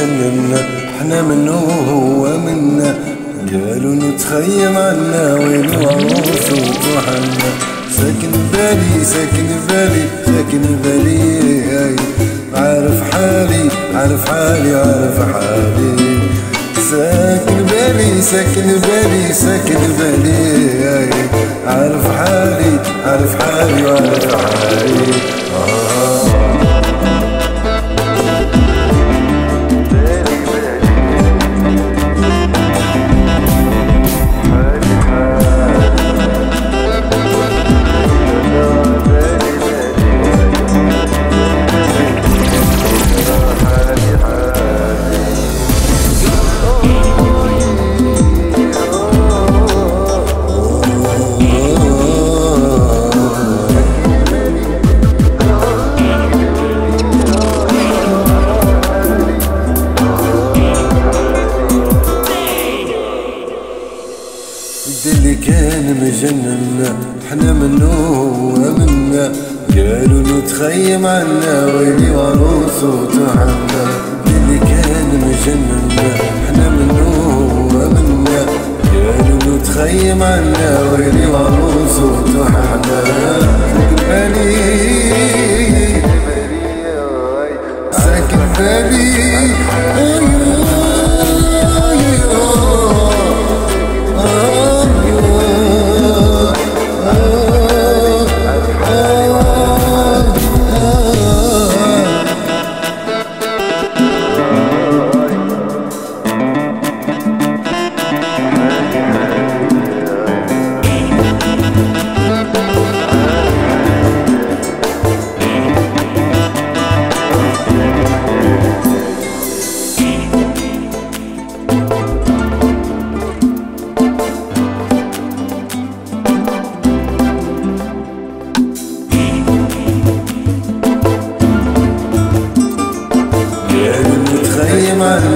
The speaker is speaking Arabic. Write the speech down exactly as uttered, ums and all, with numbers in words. كلمنا احنا منه وهو منا، قالوا نتخيم عنا وين وعروس وطحنا. ساكن بالي ساكن بالي ساكن بالي، عارف حالي عارف حالي عارف حالي. ساكن بالي ساكن بالي ساكن بالي، عارف حالي عارف حالي عارف حالي. آه اللي كان مجننا احنا منه هو منا، قالوا نتخيم عنا ويلي وعروس وطحنا. اللي كان مجننا احنا منه هو منا، قالوا نتخيم عنا ويلي وعروس وطحنا. ساكن بالي ساكن بالي I'm